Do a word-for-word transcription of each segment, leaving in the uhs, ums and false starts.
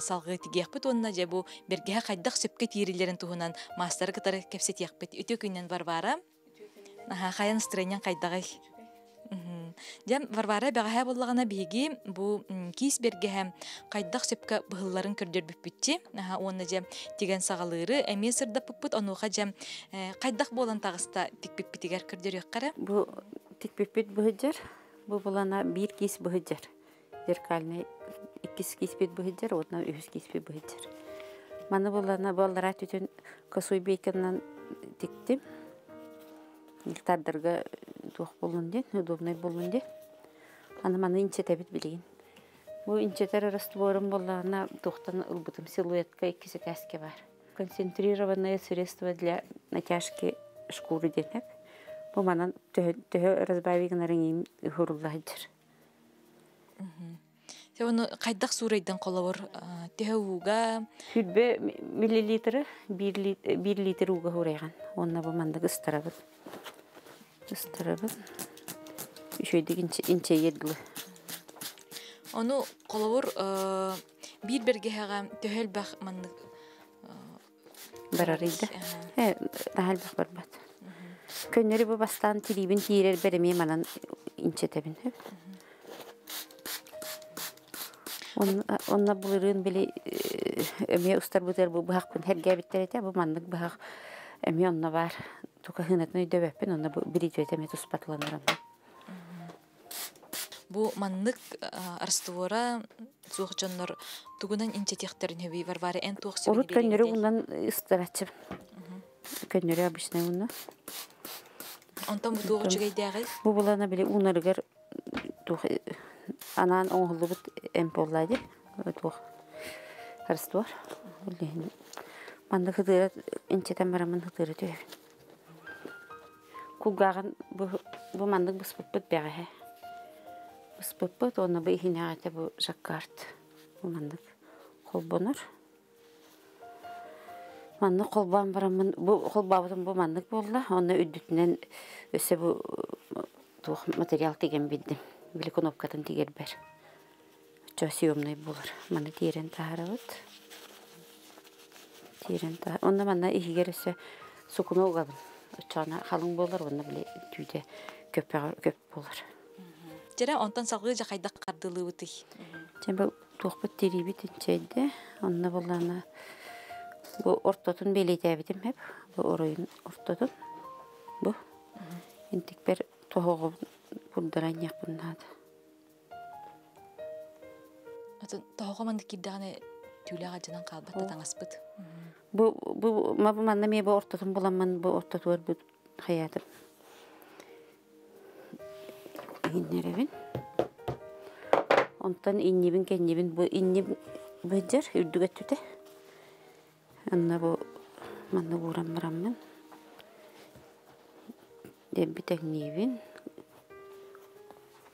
Salgıtigah put onda cebo bergeha kaydaq sepket yerilerin tuhunan master katar kepset yakpet ütükünden varvara. Ha kayan strenyan kaydaq. Jam varvara bergeha bollagana bigi bu kis bergeha kaydaq sepka bıhılların körder büpütçi. Ha onda jam tigan sağaları emesirde puput onuğa jam kaydaq bolan tağısta tikpip tigar körder yakara. Bu tikpip bıhıcır. Bu bolana bir kis bıhıcır. Derkalne İkisi kispit bıhıcır, odna ühüs kispit bıhıcır. Manı bolana bollara tütün kasuy beykenden diktim. Tardırga tuğ bulun den, udobnay bulun den. Anı manı inçe tabit bileyin. Bu inçeter arası borun bolana tuğtan ılbıtım siluetka ikisi taske var. Konsentriravanaya sredstva для натяжки шкуры demek. Bu manan töhö razbaviginarın hurullahıcır. Onu kaydak suraydan kolavur tehuga hüdbe mililitre bir litre uga hurayan onunla bu mandık ıstırabız ıstırabız şöydik ince ince yedli onu kolavur bir bergehaga tehel bak mandık bararıydı he dahil bak barbat könleri bu bastan tilibin tirer beremeye manan ince tebin Onlar bulurun bile emeğe ustar budur bu bahak bun her gaybitlerde bu manlık bahak emeğe onunla var. Tuka hınatını dövüp ben onunla biliyor emeğe uspatlanır Bu manlık arastıvora soğucanlar tuğunan ince tekterin hevi var var en tuğ sebeli belirli. Orut gönlürü ondan ıstar açım. Gönlürü abışına onunla. Ondan bu tuğucu gaydağı? Bu bulana bile onarıgar tuğu. Anan oğlu bit empolladı, tuh harstuar. Mandık hıdır, incetem varımın hıdır diyor. Kuğağın bu bu mandık bu spıpıt berahe, bu spıpıt ona bu ihinayete bu jakart, bu mandık kolbanır. Mandık kolban varımın bu kolbabın bu mandık bolla, ona üdütnen öse bu tuh materyal tigen bildim. Великонопкатын тигербер. Чо съемный булар. Мана тирен тахарават. Тирен тахар. Онда мана ихигересе сукуна угабын. Чана халың болар, онда биле түйде көп болар. Жара онтан салгы жакайдак кардылы бутый. Жамба тохпут терибит инчейде. Онда болана бу ортотун белейдебидим хеп. Бу ороюн ортотун. Бу. Интик бер тохогун Puldaran yapın hadi. Atın tahokmandık iddiane tüyler acından kalbatta tangaspıt. Bu bu ma bu manna mi bu ortadan bulamam bu ortadan bu hayatım. İnnerebin. Ondan innibin kendibin bu innib bıcır ürdüget tüte. Anna bu manna vuram ramın. De bir teknibin.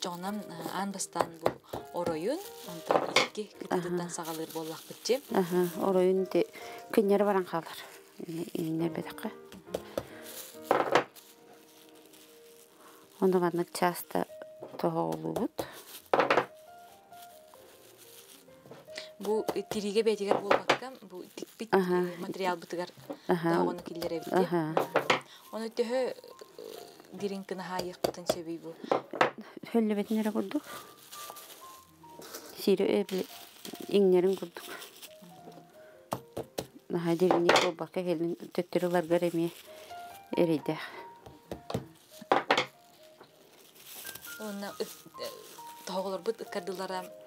Canım an bastan bu orayın ondan iki kütüden sağalır bollak bitçi. Aha orayın de künleri varan kalır. İnne bir dakika. Onda varlık çasta toha olubut. Bu tirige betigar bollakta bu dikpit materyal bitigar daha onu killere bitti. Onu töhö Dirin kınaha yıkıtın sebebi bu. Höllübetinlere kurduk. Siri öyle inlerin kurduk. Daha dirini o bakı helin töttürüler göremeye eride. Onunla tağılır bu ıkardılara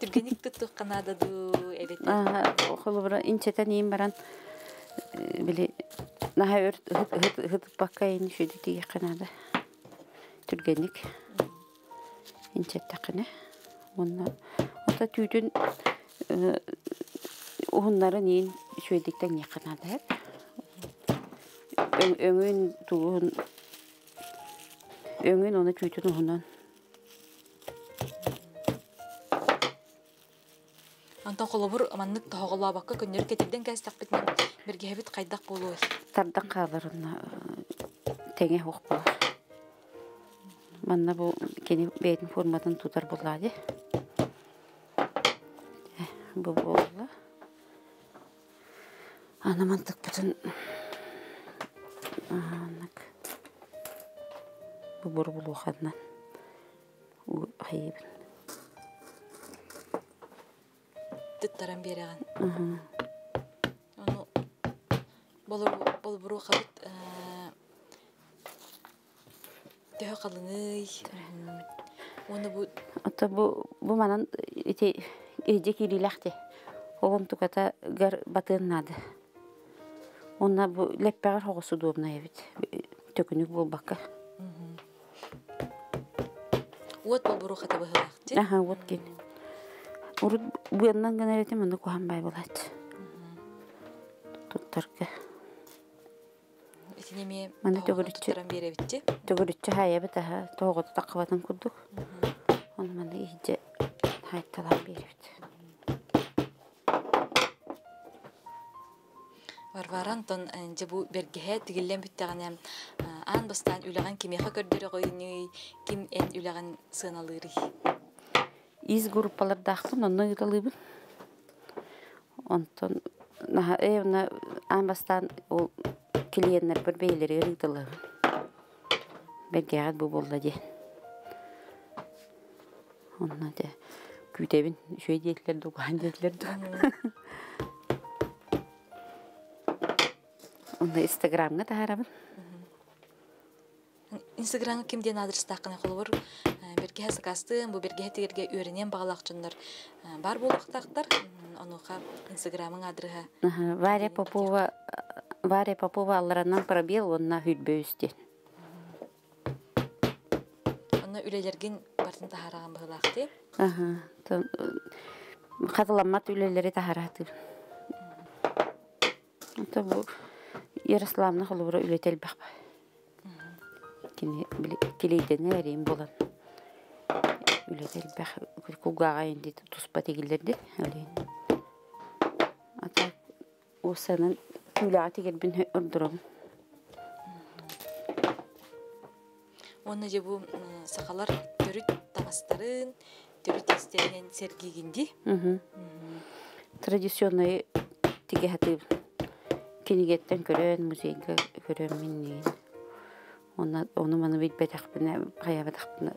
تبقيني كتوق قناة دو إلتي. آه خلو برا إن شتانيين برا بلي نهاي أرد هد هد هد بقاين شو دي تيجي قناة تبقينيك إن شتاقنا ونا وتا تودن وهنارنين شو دي تاني قناة هاد أم أمين توهن أمين أنا تودن هنان Антон холобур маннык тохогола бакка күннөр кетирден кас таппытман бирге хабит кайдак болуу. Тардак кабырына теңе хокпа. Манна бу кени бейдин форматын тутар болады. Бу болду. Ана мантык бүтүн анак. Бу бор болуу хатна. У хайып тарам береген. Мм. Аны болу болу буру хат э тәһә калыны. Оны бу ата бу бу манан эти эҗекили лахте. Огым туката гар батыннады. Онна бу леппәр хогысы дурна эвит. Төкүнүк бул бакка. Мм. Вот бу буру хата бу хакты. Аха, вот кен. Урут буяннан гана ретем аны кухан бай болат. Туттарга. Исенеме мана төгүрүчтөрөн беребитти. Төгүрүчтө хаяба таха тоого такыбатын курдук. Аны мана ийже хайталап беребит. Варварантон энже бу бергеге тигилен бүттөгөн ан бастан үлөгөн кимге көрдөрө койну, ким эн үлөгөн сыналыры. Из группалар дахтын, онны юталыбын. Онтон, наха, эвна, амбастан, ол, келиеннер бір бейлері юталыбын. Берге ағат бұл болды де. Онна де, күйтебін, шөй детлер, дуған детлер, дуған. Онна инстаграмға тағарабын. Инстаграмға кемден адрес тақына қолуыр. Берге сакастым, бу берге тегерге өренен багалакчындар бар болуктактар. Онуга Инстаграмың адреси. Варя Попова, Варя Попова алранан пробел онна хүлбөйүстен. Онна үлелерген бартын тахараган багалакты. Аха. Катыламат үлелери тахараты. Ата бу Ярославны холбура үлетел бакпа. Кини келейдене эрем болан. Үлетел бах кугага инде туспа тегилерди ален. Ата осанын күлага тегилбин өрдүрөм. Онда же бу сакалар төрүт тагастарын, төрүт тестеген сергигинди. Традиционный теге хаты кинигеттен көрөн музейге көрөн миннин. Онда ону маны бит бетак бина каябатак бина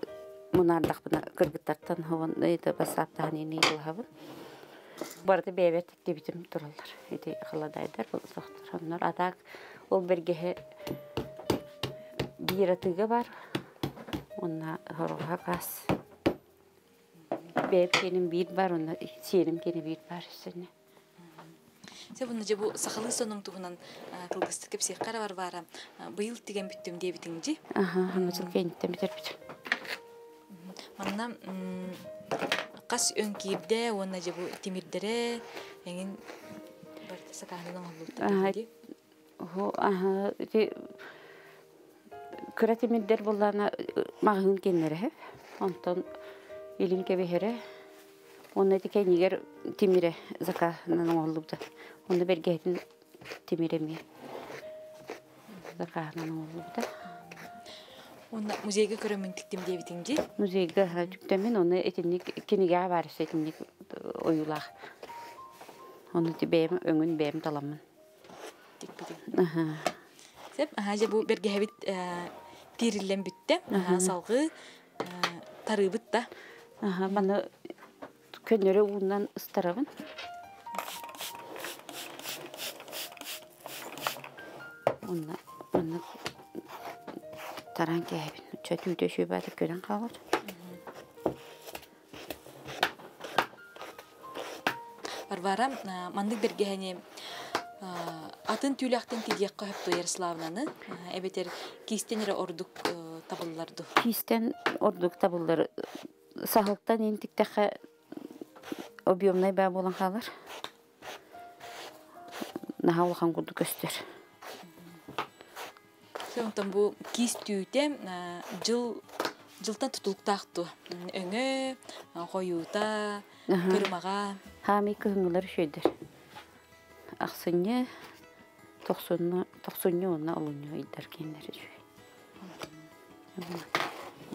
Мунардах бина кыргыттардан хован эти басаттан эне илхабы. Барда бебет тибитим туралар. Эти халадайдар бул сохторнор атак ол берге биратыга бар. Онна хорога кас. Бебкенин бир бар, онна сеним кени бир бар сени. Себу нже бу сахалы сонун тугунан кылгыстык кепсе кара бар бара. Быйыл деген бүттүм дебитиңди. Аха, хамачыл кенттен битербит. Манна кас өнкибде онна же бу тимирдере эңин барта сакаанын алып. Ага. Ага, ти кратимиддер боллана магын кеннере. Онтон элинке бехере. Онна тике нигер тимире закаанын алыпты. Онда бергетин тимиреми. Закаанын алыпты. Онда музейге көрөмүн тиктим дебитиңди. Музейге түктөмүн, аны этинник киниге барып этинник оюлак. Аны тибем өңүн бем таламын. Тикпитин. Аха. Сеп, ажы бу берге хабит тириллен бүтте, салгы тарыбыт да. Аха, мана көннөрө уундан ыстарабын. Онда, онда Taranki evin çatı üdüşü batı gören kalır. Варвара мандык бергени атын түләктен тигә кыып ту Ярславнаны. Әбетер кистенере ордук табылларды. Кистен ордук табыллар сахылтан интиктәхә объемнай бә булган халар. Нахал хан күтү көстер. Сөңтәм бу кистүтә жыл Жылта тутулуктақты, өңі, қойуыта, көрмаға. Хами күңілер шөйдір. Ақсыне, тоқсыне онына ұлыне ойдар кендері шөй.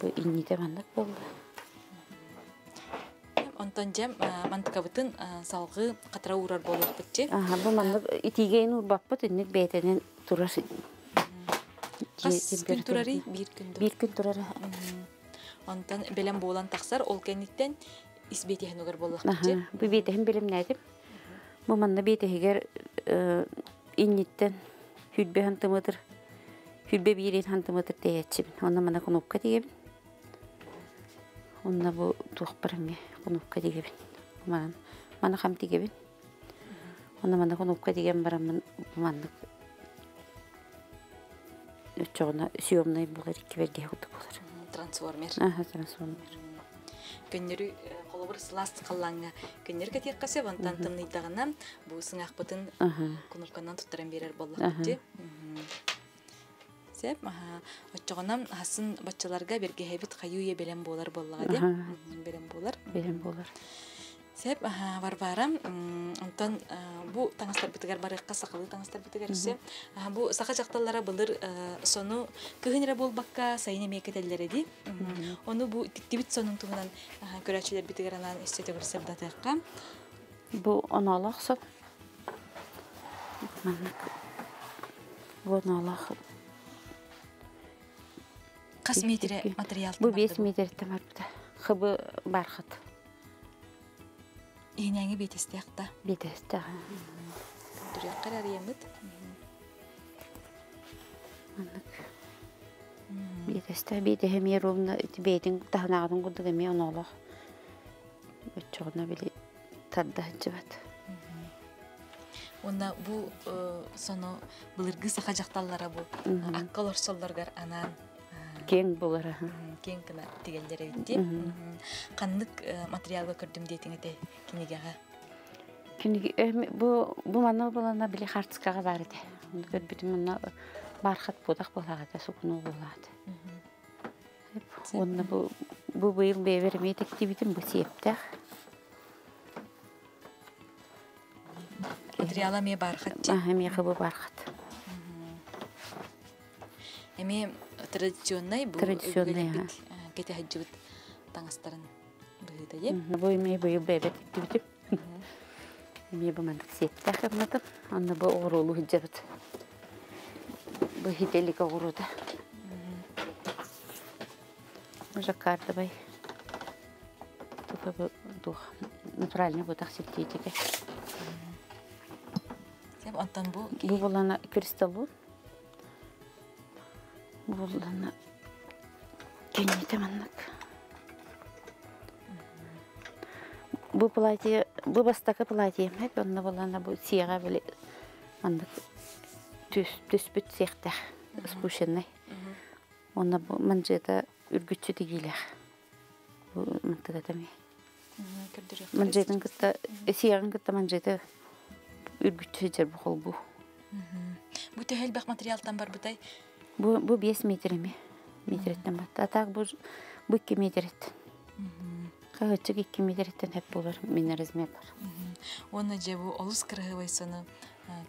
Бұл инниде мандық болды. Онтан жәм, мандыққа бұтын салғы қатыра ұрар болуық бітте. Бұл мандық итігейін ұрбап бұт, өннік бәйтінен тұрар. Қас күн тұрары? Бір күн тұрары. Бір күн тұрары. Ondan belem boğulan taksar olkenlikten isbetihen ogar bollaqtı. Bu betihen belem nädim. Bu manna betihiger innitten hüdbe hantımadır. Hüdbe birin hantımadır teetçi. Onda mana konopka tegebin. Onda bu tuqpırme konopka tegebin. Mana mana ham tegebin. Onda mana konopka tegen baramın manlık. Öçogna siyomnay bular iki belge hutu bular. Трансформер. Ага, трансформер. Көннөрү колобур сластикалланга. Көннөргө тек касеп антан тымны итагына бу сыңак бүтүн кунуккандан туттаран берер боллакты. Сеп, аха, отчогонам хасын батчаларга берге хебит каюе белем болар боллага деп. Белем болар, белем болар. Сеп, аха, Варвара, онтон бу таңастар битигер барыкка сакылы таңастар битигерсе, бу сака жакталлара былдыр сону кыгынра болбакка сайын эмекетелер эди. Ону бу тиктибит сонун тугунан көрөчүлөр битигер анан эстете көрсөп датакка. Бу аналак соп. Бу аналак. Кас метр материал. Бу беш метр тамарпта. Хыбы бархат. Енеңе бетесте ақта. Бетесте аға. Дүрек қарар еміт. Бетесте, бетехем ер оғына, бетің тағынағының күдігіме оны олық. Өтчіғына біле тарда жібат. Онда бұл соны бұлырғы сақа жақталлара бұл. Аққа лорсолдырғар анан. Кең болар. Кең кына дегендер әйтті. Қандық материалға көрдім дейтін әте кенегеға? Бұл мана болана біле қартықаға бар әді. Көрбетім мұна барқат бодақ болағады, сұқыну болағады. Онына бұл бұйыл бәйверіме тәкті бітім бұл септі. Материала ме барқат? Аға, ме қыбы барқат. Әме традиционный бұл өліппет кәті әджігіт таңастарын бұйыда еп. Бұл әме бұйыл бәйбәт әттібітіп. Әме бұл мәндік сетті әқырмадым. Анна бұл оғырулу әджігіт. Бұл хетелік оғыруда. Жақарды бай. Тұпы бұл дуға. Натуральный бұдақ сетті етеке. Бұл болана кристаллу. Болдана кенете маннак. Бу платье, бу бастака платье, хеп онна болана бу сиега биле маннак төс төспүт сехтер, спушенне. Онна бу манжета үргүтчү дигилер. Бу мантыгатами. Манжетин кытта сиегин кытта манжета үргүтчү жер бу кол бу. Бу тегел бак материалдан бар бутай. Бу бес метреми, метреттен батты. Атақ бұ екі метреттен. Қағытшық екі метреттен әп болар, мені різмет бар. Оны же бұ олыс қырғывай соны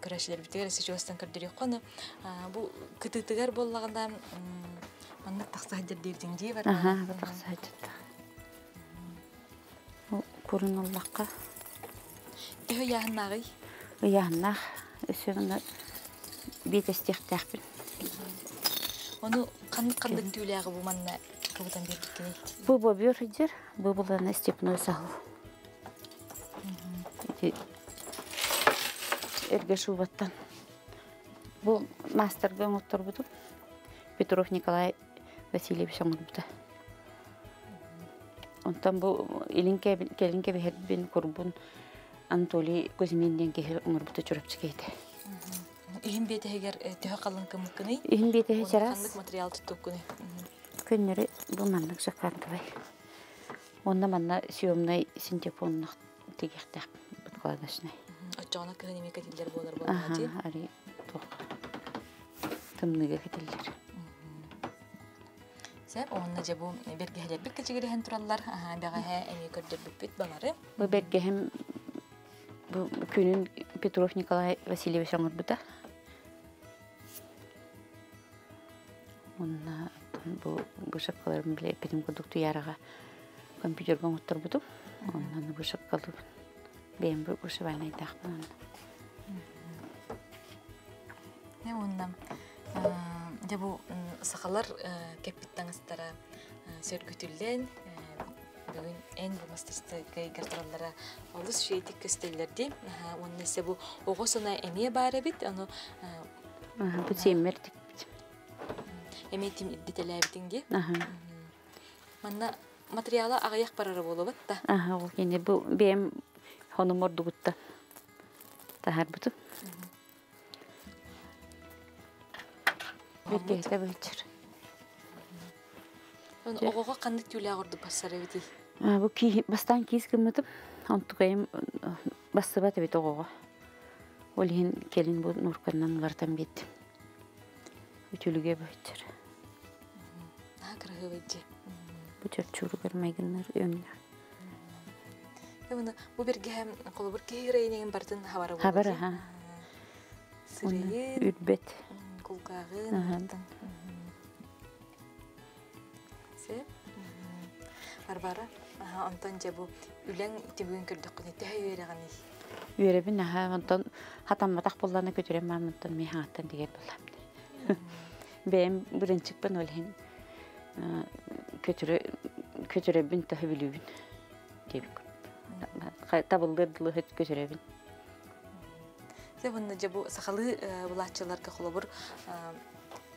көрәшілер бітігер, әсі жолыстан көрдері қоны. Бұ күтігігер болағында маңдық тақсы ғадыр дердіңдей бар. Аға, бұ тақсы ғадырда. Көрін олаққа. Кегі яғыннағы? Яғыннақ. Өсіңі бетестекті әқпін. Оны қандық-қандық түйлі ағы бұманына қабыдан бердіккен еді? Бұл бұл бөр жер, бұл бұлана степной сағыл. Әрге шубаттан. Бұл мастарға ұмыттыр бұдым. Петров Николай Васильевич ұмытты. Онтан бұл елін кәлін кәбі әрбен көрбін Anatoly Kuzminian Gehil Umurbutu Churpskate. In bed Hager to Hakalan Kumkuni, in bed Hageras material to Tukuni. Kunere, woman looks a card away. One man, she omni Sintipon not to get up, but call the snake. A John can make it their water. Harry Tom Nigger. On the Jabum, Berg had a picture and Trundler, and you could be Balare. We beg him Kunin Petrov Nikolai Vasilievich Buta on Bishop Column Play Pitim Kuduk to Yara, computer gong Turbutu on the Bishop Column, Bamboo Savannah Dachman. I want them. Jabu sakalar kapitan astara sürgütülen bugün en mastasında kayıtlarlara alış şeytik gösterildi. Onun nesi bu oğuzuna emiye barabit onu bu temirdik. Emetim detaylaydingi. Mana materyala ağayak parara bolabatta. Aha o yine bu benim hanımor dugutta. Tahar butu. Birlikte geçir. Oğuğa kandık yolu ağırdı basarabiti. Bu ki bastan kiz kılmadım. Antıqayım bastıbat evet oğuğa. Olihin kelin bu nurkandan vartan bit. Ütülüge geçir. Daha kırığı vece. Bu çöpçülü görmeyenler önler. Bu bir gehem kolubur kehireyneğin bartın havara bulur. Havara ha. Sırayın. Ütbet. Barbara, Anton Jabu, Ulang to Winker Documentary. You have been a Havanton Hatamatapolan, a good remnant on me hat and the apple. Bam wouldn't chip on him. Could you have been to heavy living? Double little head could you have been? Sevende bu sakalı bulaşçılar kaçılır.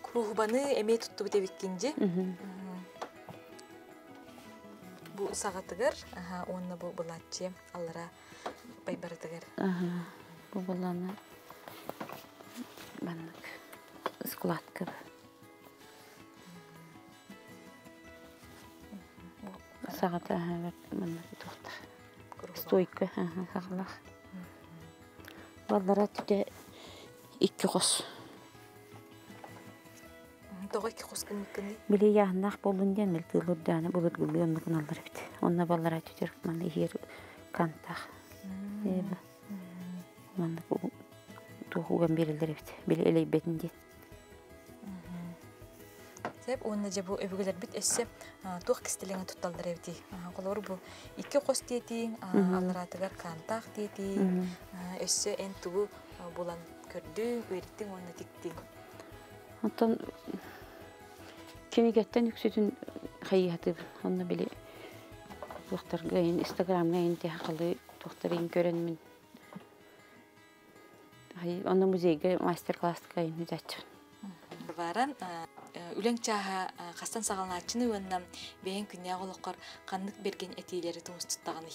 Kuruhbanı emet tuttu bir tevikince. Bu sakatıgar, aha onunla bu bulaşçı allara baybarıtıgar. Bu bulana banlık, skulatka. Sakatı aha banlık tuhta. Stoyka aha sakalah. Ballara tüde iki kos. Doğru iki kos kimlikini. Bile yağınlar bolunca melki lüddanı bulut gülüyor mu kanalları bitti. Onunla ballara tüde rıkmanlı yer kantak. Manlık o doğuğun birileri bitti. Bile eley betindi. Sebep onunla bu evgüler bit esse doğu kisteliğine tuttalları bitti. Kolları bu iki kos dedi, allara tüde kantak dedi. Össe en tuğu bulan gördü, öğrettin, onu diktin. Ondan kemiketten yükseltin hayatı. Onunla bile doktor gayin, Instagram gayin tehakalı doktorayın görenmin. Ondan müzeyge masterclass gayin müzatçı. Varan, ülen çaha kastan sağlanan açını önlem beyin güneye olakar kanlık bergen etileri tümüz tuttağını.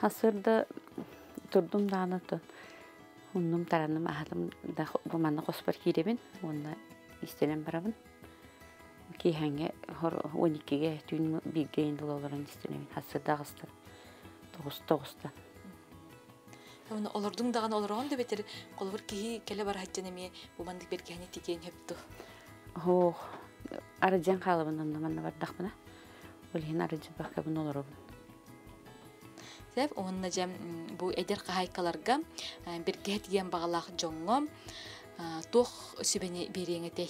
Hasırda Turdum da anlattım. Onunum taranım ahalım da bu manla kospar kirebin. Onunla istenen barabın. Ki hangi on ikiye tüm bilgi indil olaran istenemin. Hasır dağıstan. dokuz dokuzdan. Onu olurdun dağın olurağın da beter. Kolubur kihi kele bar haccanemiye bu manlık belki hani tigeyin heptu. Oh. Arıcan kalıbından da manla var dağmına. Olihin arıcı bakabın olurağın. Onunla bu eder kahaykalarga bir getiyen bağlaq jonğum toq sübeni bereğete.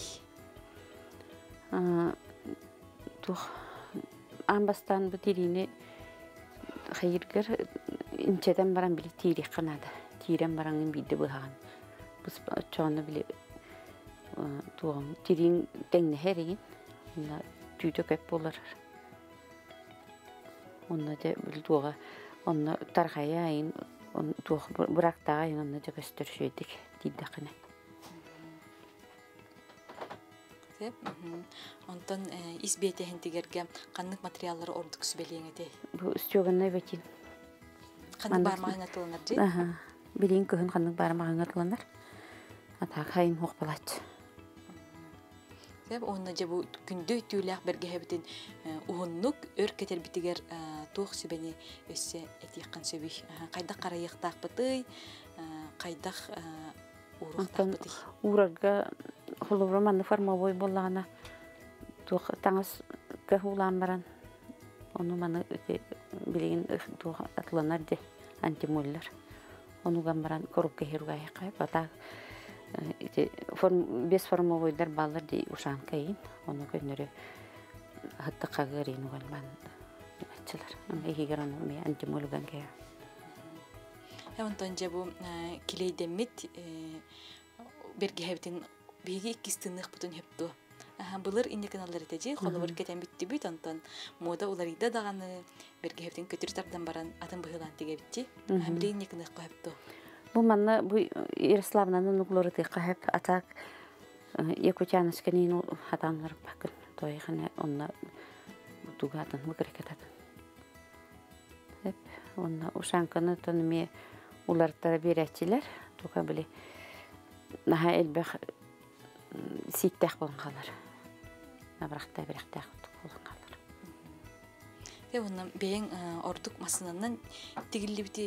Toq ambastan bu tilini hayırgır inçeden baran bile tiri qanada. Tiren baranın bide buhan. Biz çanı bile toq tirin tengni herin. Onda tüytök hep bolar. Onda da bile toqa Onu tarhayayın, onu bıraktayın, onu da gösterişedik, didakine. Ondan izbiyete hendigerge kanlık materyalları orduk sübeliyene de. Bu istiyoğun ne vekin? Kanık barmağına tılınır değil mi? Bileğin köhün kanık barmağına tılınır. Atak hayın hoqbalat. Onunca bu gündü tüylağ bergehe bitin uğunluk, örketer bitiger tuğ sübeni össe etiğkan sübih. Kaydaq karayıqtaq bıtı, kaydaq uğruqtaq bıtı. Uğraga, hulubramanlı forma boy bollağına tuğ tanız köh ulan baran. Onu manı bileğin tuğ atlanar de antimuller. Onu gambaran korup keherugaya kayıp atak. Без формовойдар баллар дей ушан кайын, оны көннөрі ғаттыққа ғырын оған бан әтчілер. Егер оны ме әндім өлген кәйі. Онтан жабу келейдемет берге әбден бейге кістіңіқ бұтын әбді. Бұлар инде каналдар әтәді, қолы бір кәтен бітті бүйт, онтан мода оларыда дағаны берге әбден көтір тардан баран адым бұғылан теге бітті. Әмілі инде каналқ қойапты. Bu manna bu Yaroslavna'nın nukleorit'i kahep atak Yakutiansk'ın hatanlar bakın toyğana onla dugatın mıkreketadın. Hep onla uşankını tanımı ular tarabir etçiler toka bile naha elbaq sittaq bolun qalar. Abraqta biraqtaq bolun qalar. Ondan beyin orduk masınandan tigilli biti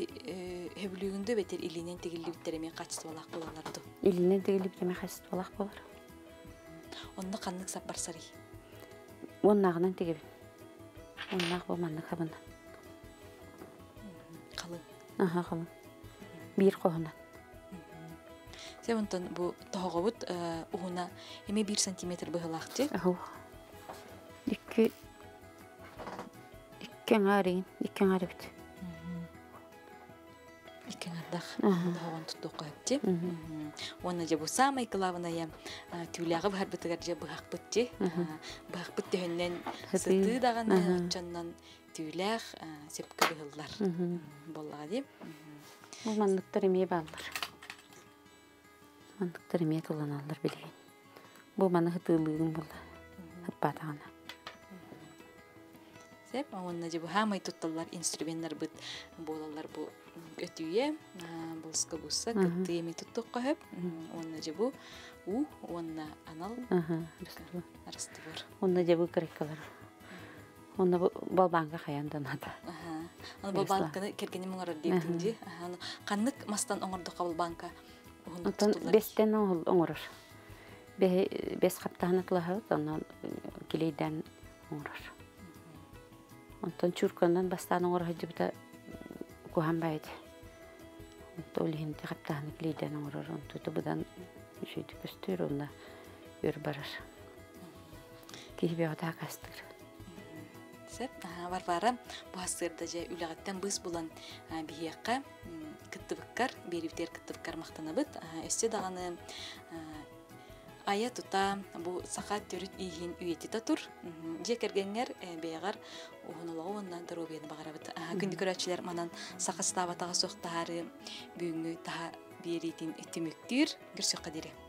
höbülüğündü beter ilinden tigilli bittereme kaçtı olaq bolardı. Ilinden tigilli bittereme kaçtı olaq bolar. Onda qanlıq sap barsary. Onnağından tigib. Onnaq bomandı qabından. Qalın. Aha qalın. Bir qoğundan. Sebondan bu toğobut uğuna eme bir santimetr bığılaqtı. İki İkken ağrıyın, ikken ağrı bitti. İkken ağrıdağ, dağın tuttuğu qağıpti. Onunca bu samay kılavınaya tüylağı bahar bıtıgarca bıhaq bıttı. Bıhaq bıttı önden sıtı dağın candan tüylağı sepkı bıhıllar. Bollağa deyim. Bu manlıktar emeye bağlılar. Manlıktar emeye kullanallar bileyin. Bu manı hıtığılığın bolla. Hıtbatağına. Onunca bu hamay tuttallar, instrümanlar bıt boğalar bu ötüye, bolska busa, kıttı yemi tuttuq qohep. Onunca bu u, onna anal, arıstı var. Onunca bu krekkalar. Onda bu balbanka hayandan adı. Onu balbanka'nı kergeni mıngırar deyiptindi. Kanlık mastan onurduqa balbanka. Besten onurur. Bes kaptağınıkla hıt, ondan kileyden onurur. Ondan çürkandan bastanın orhacı bıda kuhan baydı. Ondan öyle hindi kaptağını kileyden uğrar. Ondan bıdan şeydi göstür, onunla ör barır. Kihbe oda kastır. Var-vara bu hastırdaca ülağıttan bız bulan bir yakka kıttıbıkkar, berivder kıttıbıkkar maqtanabıd. Öste dağını Aya tuta bu sakat törüt iğin üyeti tatur. Jekergenler beğar uğunuluğu ondan darubiyeni bağırabıdı. Gündü görüntüler manan sakastava tağa soğuk taharı büyüğünü taha bir etin tümüktür. Gürsü kaderi.